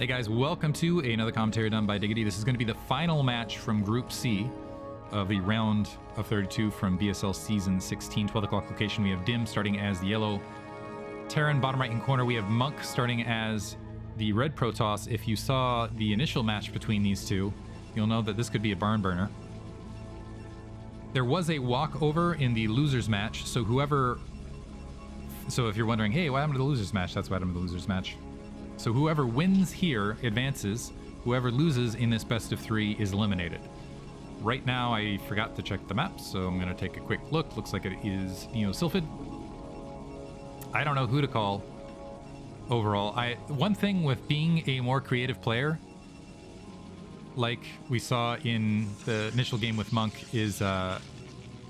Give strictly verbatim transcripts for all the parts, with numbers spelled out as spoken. Hey guys, welcome to another commentary done by Diggity. This is going to be the final match from Group C of the round of thirty-two from B S L Season sixteen. twelve o'clock location, we have Dim starting as the yellow Terran. Bottom right-hand corner, we have Monk starting as the red Protoss. If you saw the initial match between these two, you'll know that this could be a barn burner. There was a walkover in the losers match, so whoever... So if you're wondering, hey, what happened to the losers match? That's what happened to the losers match. So whoever wins here advances. Whoever loses in this best of three is eliminated. Right now, I forgot to check the map, so I'm gonna take a quick look. Looks like it is Neo Sylphid. I don't know who to call overall. I one thing with being a more creative player, like we saw in the initial game with Monk, is uh,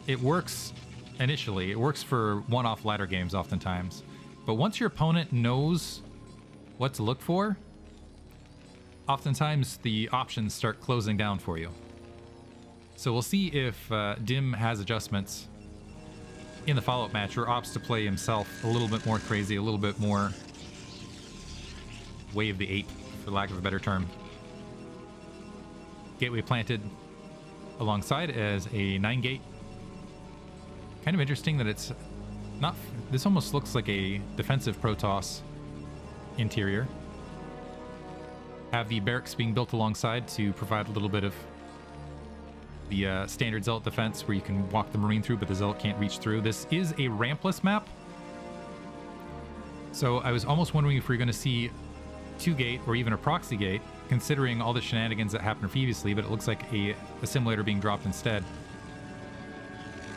it works initially. It works for one-off ladder games oftentimes. But once your opponent knows what to look for, oftentimes the options start closing down for you. So we'll see if uh, Dim has adjustments in the follow-up match or opts to play himself a little bit more crazy, a little bit more way of the ape, for lack of a better term. Gateway planted alongside as a nine gate. Kind of interesting that it's not... This almost looks like a defensive Protoss interior. Have the barracks being built alongside to provide a little bit of the uh, standard Zealot defense where you can walk the Marine through, but the Zealot can't reach through. This is a rampless map. So I was almost wondering if we we're going to see two gate or even a proxy gate, considering all the shenanigans that happened previously, but it looks like a assimilator being dropped instead.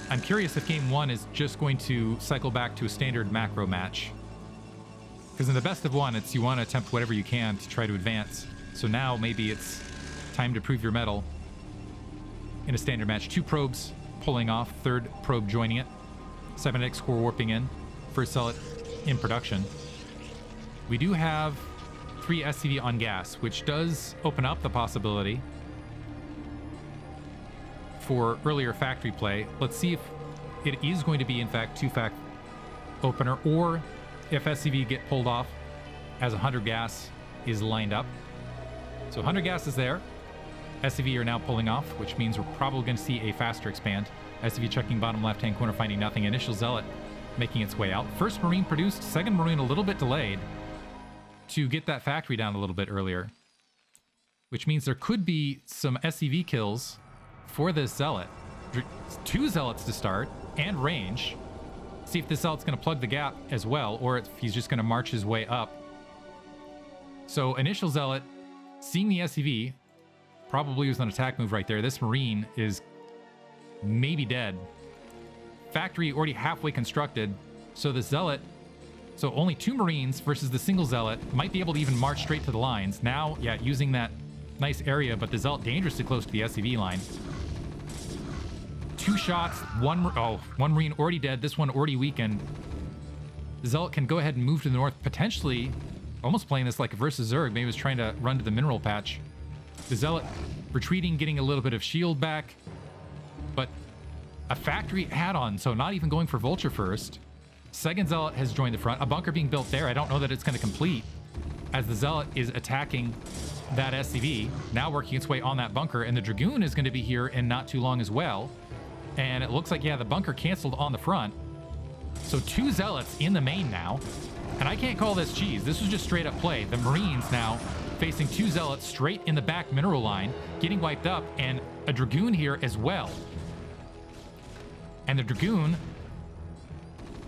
I'm curious if game one is just going to cycle back to a standard macro match. Because in the best of one, it's you want to attempt whatever you can to try to advance. So now maybe it's time to prove your mettle in a standard match. Two probes pulling off, third probe joining it. seven X core warping in, first Zealot in production. We do have three S C V on gas, which does open up the possibility for earlier factory play. Let's see if it is going to be, in fact, two-fact opener, or if S C V get pulled off as one hundred gas is lined up. So one hundred gas is there. S C V are now pulling off, which means we're probably going to see a faster expand. S C V checking bottom left-hand corner, finding nothing. Initial Zealot making its way out. First Marine produced, second Marine a little bit delayed to get that factory down a little bit earlier, which means there could be some S C V kills for this Zealot. Two Zealots to start, and range. See if this Zealot's going to plug the gap as well, or if he's just going to march his way up. So initial Zealot, seeing the S C V, probably was an attack move right there. This Marine is maybe dead. Factory already halfway constructed, so the Zealot... So only two Marines versus the single Zealot might be able to even march straight to the lines. Now, yeah, using that nice area, but the Zealot dangerously close to the S C V line. Two shots, one, oh, one Marine already dead, this one already weakened. The Zealot can go ahead and move to the north, potentially almost playing this like versus Zerg, maybe it was trying to run to the mineral patch. The Zealot retreating, getting a little bit of shield back, but a factory add-on, so not even going for Vulture first. Second Zealot has joined the front, a bunker being built there. I don't know that it's going to complete as the Zealot is attacking that S C V, now working its way on that bunker, and the Dragoon is going to be here in not too long as well. And it looks like, yeah, the bunker canceled on the front. So two Zealots in the main now, and I can't call this cheese. This was just straight up play. The Marines now facing two Zealots straight in the back mineral line, getting wiped up, and a Dragoon here as well. And the Dragoon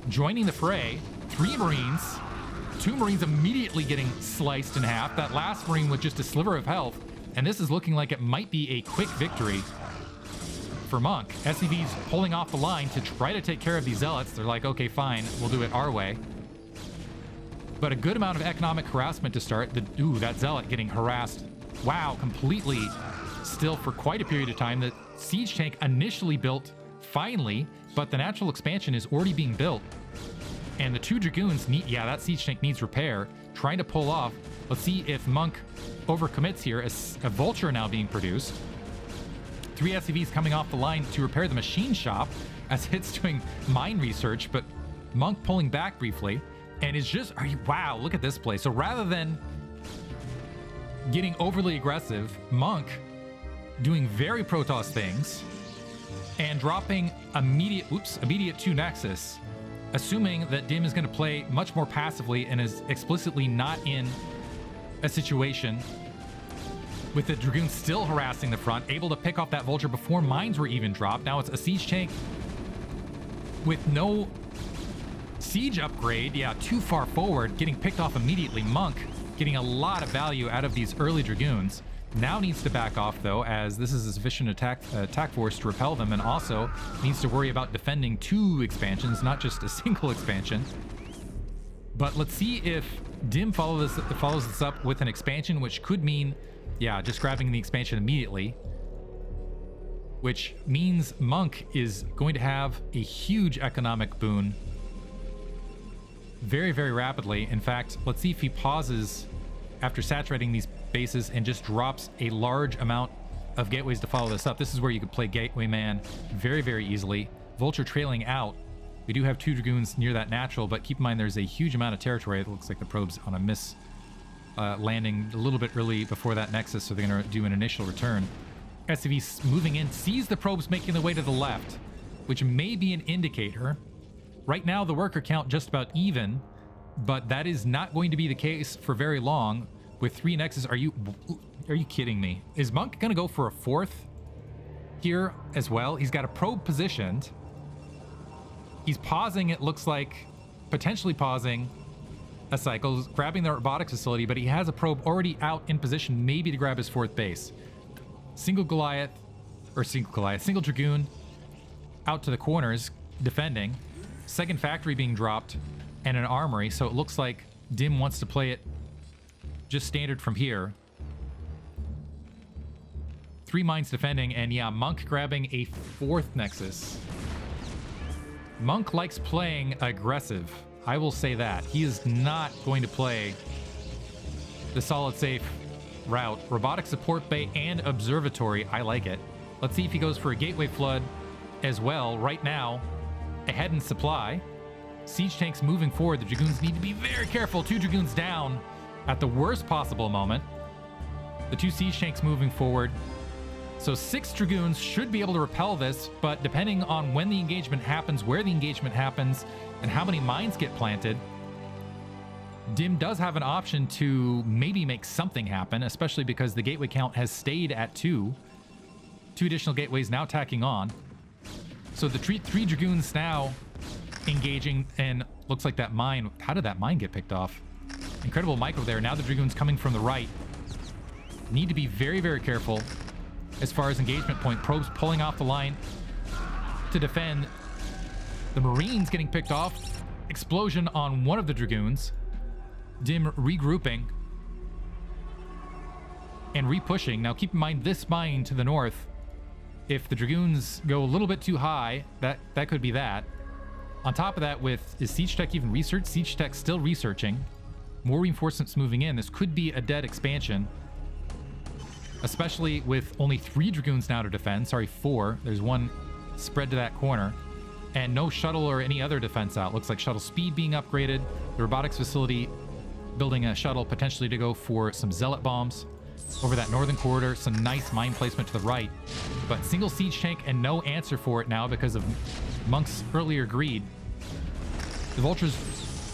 joining the fray, three Marines, two Marines immediately getting sliced in half. That last Marine with just a sliver of health, and this is looking like it might be a quick victory for Monk. S C V's pulling off the line to try to take care of these Zealots. They're like, okay, fine, we'll do it our way. But a good amount of economic harassment to start. The, ooh, that Zealot getting harassed. Wow, completely still for quite a period of time. The siege tank initially built finally, but the natural expansion is already being built. And the two Dragoons need, yeah, that siege tank needs repair. Trying to pull off. Let's see if Monk overcommits here as a Vulture now being produced. Three S C Vs coming off the line to repair the machine shop as it's doing mine research, but Monk pulling back briefly and is just, are you, wow, look at this play. So rather than getting overly aggressive, Monk doing very Protoss things, and dropping immediate, oops, immediate to Nexus, assuming that Dim is going to play much more passively and is explicitly not in a situation with the Dragoon still harassing the front, able to pick off that Vulture before mines were even dropped. Now it's a Siege Tank with no Siege upgrade. Yeah, too far forward, getting picked off immediately. Monk getting a lot of value out of these early Dragoons. Now needs to back off, though, as this is a sufficient attack, uh, attack force to repel them, and also needs to worry about defending two expansions, not just a single expansion. But let's see if Dim follows this, follows this up with an expansion, which could mean, yeah, just grabbing the expansion immediately. Which means Monk is going to have a huge economic boon very, very rapidly. In fact, let's see if he pauses after saturating these bases and just drops a large amount of gateways to follow this up. This is where you could play Gateway Man very, very easily. Vulture trailing out. We do have two Dragoons near that natural, but keep in mind there's a huge amount of territory. It looks like the probe's on a miss uh, landing a little bit early before that Nexus, so they're going to do an initial return. S C V moving in, sees the probes making their way to the left, which may be an indicator. Right now, the worker count just about even, but that is not going to be the case for very long. With three Nexus, are you are you kidding me? Is Monk going to go for a fourth here as well? He's got a probe positioned. He's pausing, it looks like, potentially pausing a cycle, grabbing the robotics facility, but he has a probe already out in position, maybe to grab his fourth base. Single Goliath, or single Goliath, single Dragoon out to the corners, defending. Second factory being dropped, and an armory, so it looks like Dim wants to play it just standard from here. Three mines defending, and yeah, Monk grabbing a fourth Nexus. Monk likes playing aggressive, I will say that. He is not going to play the solid safe route. Robotic support bay and observatory, I like it. Let's see if he goes for a gateway flood as well. Right now, ahead in supply. Siege tanks moving forward. The Dragoons need to be very careful. Two Dragoons down at the worst possible moment. The two Siege tanks moving forward. So six Dragoons should be able to repel this, but depending on when the engagement happens, where the engagement happens, and how many mines get planted, Dim does have an option to maybe make something happen, especially because the gateway count has stayed at two. Two additional gateways now tacking on. So the three Dragoons now engaging, and looks like that mine, how did that mine get picked off? Incredible micro there. Now the Dragoons coming from the right. Need to be very, very careful as far as engagement point. Probes pulling off the line to defend. The Marines getting picked off. Explosion on one of the Dragoons. Dim regrouping and repushing. Now keep in mind this mine to the north. If the Dragoons go a little bit too high, that, that could be that. On top of that, with is Siege Tech even researched? Siege Tech still researching. More reinforcements moving in. This could be a dead expansion. Especially with only three Dragoons now to defend. Sorry, four. There's one spread to that corner. And no shuttle or any other defense out. Looks like shuttle speed being upgraded. The robotics facility building a shuttle potentially to go for some zealot bombs over that northern corridor. Some nice mine placement to the right. But single siege tank and no answer for it now because of Monk's earlier greed. The Vultures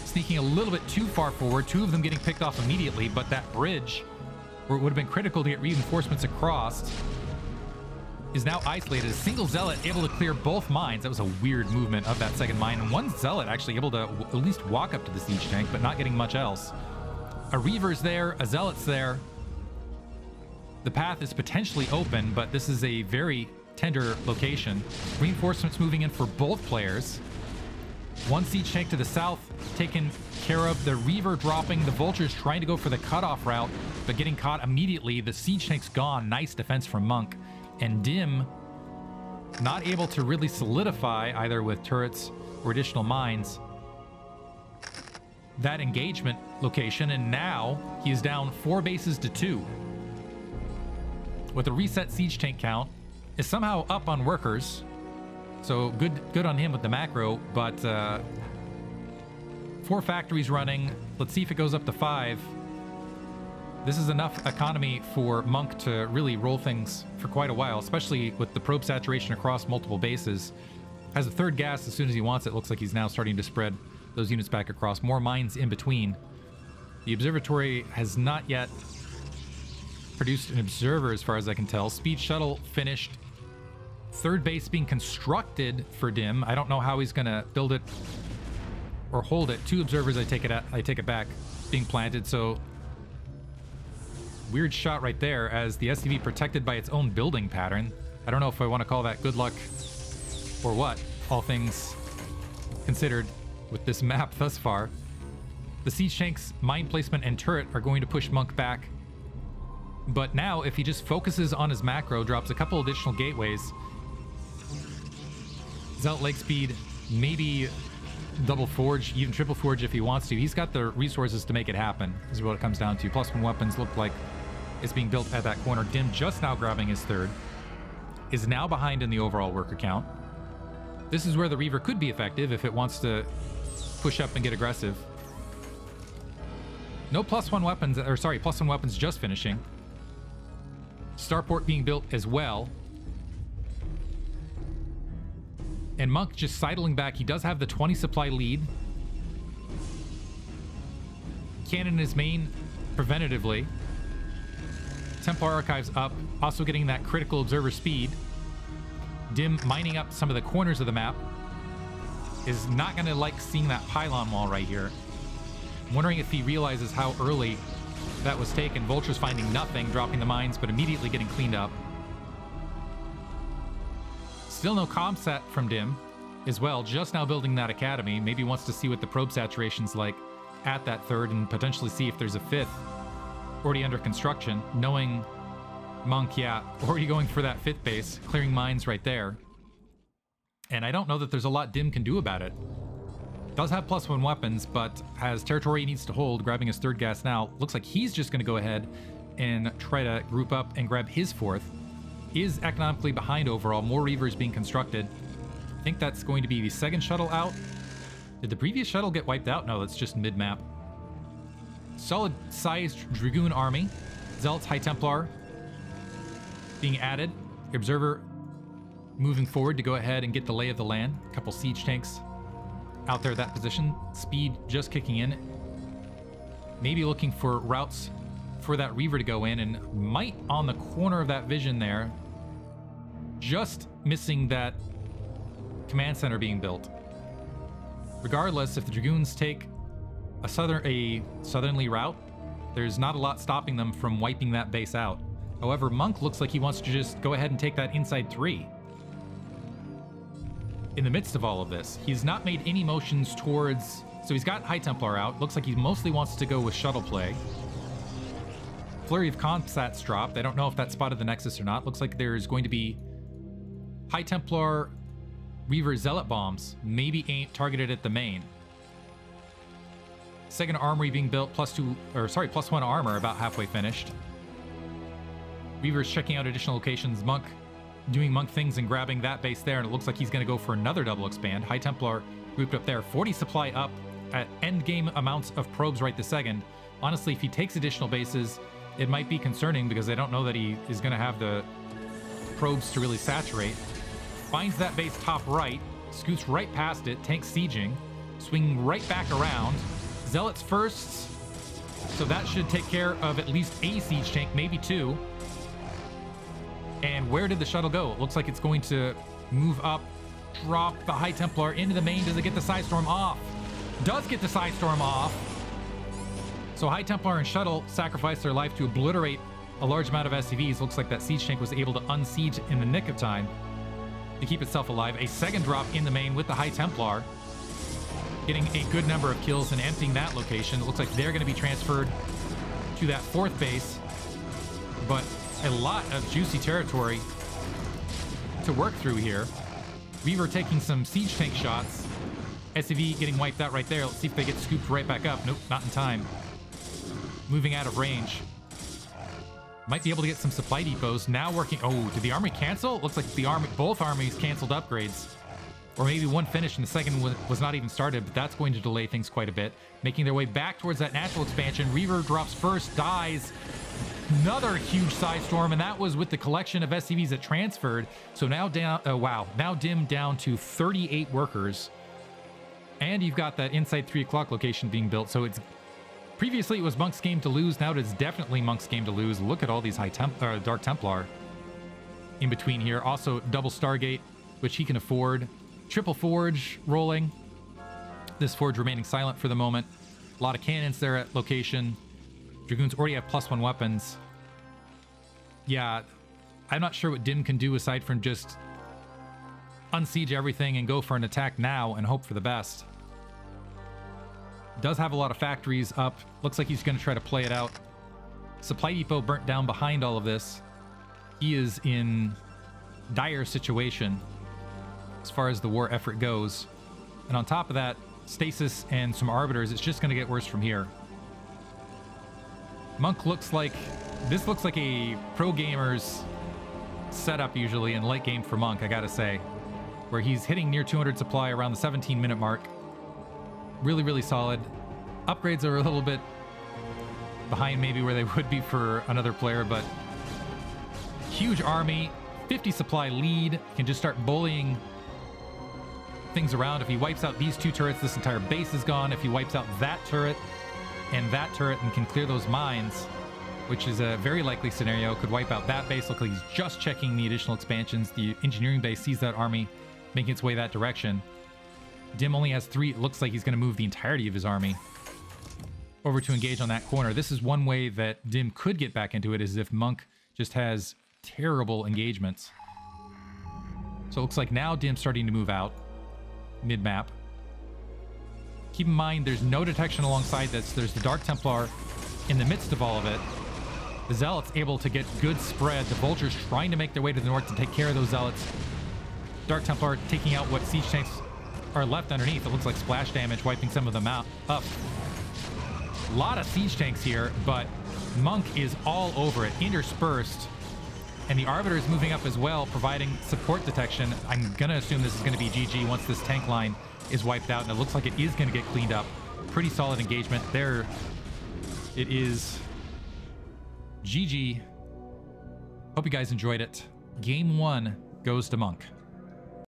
sneaking a little bit too far forward. Two of them getting picked off immediately, but that bridge, where it would have been critical to get reinforcements across, is now isolated. A single zealot able to clear both mines. That was a weird movement of that second mine. And one zealot actually able to w at least walk up to the siege tank, but not getting much else. A Reaver's there, a zealot's there. The path is potentially open, but this is a very tender location. Reinforcements moving in for both players. One siege tank to the south taken care of. The Reaver dropping. The Vultures trying to go for the cutoff route, but getting caught immediately. The siege tank's gone. Nice defense from Monk. And Dim not able to really solidify, either with turrets or additional mines, that engagement location. And now he is down four bases to two. With a reset siege tank count, is somehow up on workers. So good good on him with the macro, but uh, four factories running. Let's see if it goes up to five. This is enough economy for Monk to really roll things for quite a while, especially with the probe saturation across multiple bases. Has a third gas as soon as he wants it. Looks like he's now starting to spread those units back across. More mines in between. The observatory has not yet produced an observer, as far as I can tell. Speed shuttle finished. Third base being constructed for Dim. I don't know how he's going to build it or hold it. Two observers, I take it out, I take it back, being planted. So weird shot right there as the S C V protected by its own building pattern. I don't know if I want to call that good luck or what, all things considered with this map thus far. The siege tanks, mine placement, and turret are going to push Monk back. But now, if he just focuses on his macro, drops a couple additional gateways, he's out leg speed, maybe double forge, even triple forge if he wants to. He's got the resources to make it happen, is what it comes down to. Plus one weapons look like it's being built at that corner. Dim just now grabbing his third, is now behind in the overall worker count. This is where the Reaver could be effective if it wants to push up and get aggressive. No plus one weapons, or sorry, plus one weapons just finishing. Starport being built as well. And Monk just sidling back. He does have the twenty supply lead. Cannon is main preventatively. Templar Archives up, also getting that critical observer speed. Dim mining up some of the corners of the map. Is not going to like seeing that pylon wall right here. I'm wondering if he realizes how early that was taken. Vulture's finding nothing, dropping the mines, but immediately getting cleaned up. Still no comm set from Dim as well, just now building that academy. Maybe wants to see what the probe saturation's like at that third and potentially see if there's a fifth already under construction, knowing Monk, yeah, already going for that fifth base, clearing mines right there. And I don't know that there's a lot Dim can do about it. Does have plus one weapons, but has territory he needs to hold, grabbing his third gas now. Looks like he's just going to go ahead and try to group up and grab his fourth. Is economically behind overall. More Reavers being constructed. I think that's going to be the second shuttle out. Did the previous shuttle get wiped out? No, that's just mid-map. Solid-sized Dragoon Army. Zealots, High Templar being added. Observer moving forward to go ahead and get the lay of the land. A couple siege tanks out there at that position. Speed just kicking in. Maybe looking for routes for that Reaver to go in, and might on the corner of that vision there. Just missing that command center being built. Regardless, if the Dragoons take a southern a southerly route, there's not a lot stopping them from wiping that base out. However, Monk looks like he wants to just go ahead and take that inside three. In the midst of all of this, he's not made any motions towards... So he's got High Templar out. Looks like he mostly wants to go with shuttle play. Flurry of Comsats dropped. I don't know if that spotted the Nexus or not. Looks like there's going to be High Templar Reaver Zealot bombs. Maybe ain't targeted at the main. Second armory being built, plus two, or sorry, plus one armor about halfway finished. Reavers checking out additional locations. Monk doing Monk things and grabbing that base there, and it looks like he's going to go for another double expand. High Templar grouped up there. forty supply up at endgame amounts of probes right this second. Honestly, if he takes additional bases, it might be concerning because I don't know that he is going to have the probes to really saturate. Finds that base top right, scoots right past it, tank sieging, swinging right back around. Zealots first, so that should take care of at least a siege tank, maybe two. And where did the shuttle go? It looks like it's going to move up, drop the High Templar into the main. Does it get the Sidestorm off? Does get the Sidestorm off. So High Templar and shuttle sacrificed their life to obliterate a large amount of S C Vs. Looks like that siege tank was able to unsiege in the nick of time to keep itself alive. A second drop in the main with the High Templar, getting a good number of kills and emptying that location. It looks like they're going to be transferred to that fourth base, but a lot of juicy territory to work through here. Reaver taking some siege tank shots. S C V getting wiped out right there. Let's see if they get scooped right back up. Nope, not in time. Moving out of range. Might be able to get some supply depots. Now working... Oh, did the army cancel? Looks like the army, both armies canceled upgrades. Or maybe one finished and the second was not even started, but that's going to delay things quite a bit. Making their way back towards that natural expansion. Reaver drops first, dies. Another huge side storm, and that was with the collection of S C Vs that transferred. So now down, uh, wow, now Dim down to thirty-eight workers. And you've got that inside three o'clock location being built. So it's, previously it was Monk's game to lose. Now it is definitely Monk's game to lose. Look at all these high temp, uh, Dark Templar in between here. Also double Stargate, which he can afford. Triple Forge rolling. This Forge remaining silent for the moment. A lot of cannons there at location. Dragoons already have plus one weapons. Yeah, I'm not sure what Dim can do aside from just unsiege everything and go for an attack now and hope for the best. Does have a lot of factories up. Looks like he's going to try to play it out. Supply depot burnt down behind all of this. He is in dire situation as far as the war effort goes. And on top of that, stasis and some arbiters, it's just going to get worse from here. Monk looks like, this looks like a pro gamer's setup usually in late game for Monk, I gotta say, where he's hitting near two hundred supply around the seventeen minute mark. Really, really solid. Upgrades are a little bit behind maybe where they would be for another player, but huge army, fifty supply lead, can just start bullying things around. If he wipes out these two turrets, this entire base is gone. If he wipes out that turret, and that turret and can clear those mines, which is a very likely scenario. Could wipe out that base. Looks like he's just checking the additional expansions. The engineering base sees that army making its way that direction. Dim only has three. It looks like he's going to move the entirety of his army over to engage on that corner. This is one way that Dim could get back into it, is if Monk just has terrible engagements. So it looks like now Dim's starting to move out mid-map. Keep in mind, there's no detection alongside this. There's the Dark Templar in the midst of all of it. The Zealots able to get good spread. The Vultures trying to make their way to the north to take care of those Zealots. Dark Templar taking out what siege tanks are left underneath. It looks like splash damage, wiping some of them out up. A lot of siege tanks here, but Monk is all over it, interspersed. And the Arbiter is moving up as well, providing support detection. I'm going to assume this is going to be G G once this tank line is wiped out, and it looks like it is going to get cleaned up. Pretty solid engagement. There it is. G G. Hope you guys enjoyed it. Game one goes to Monk.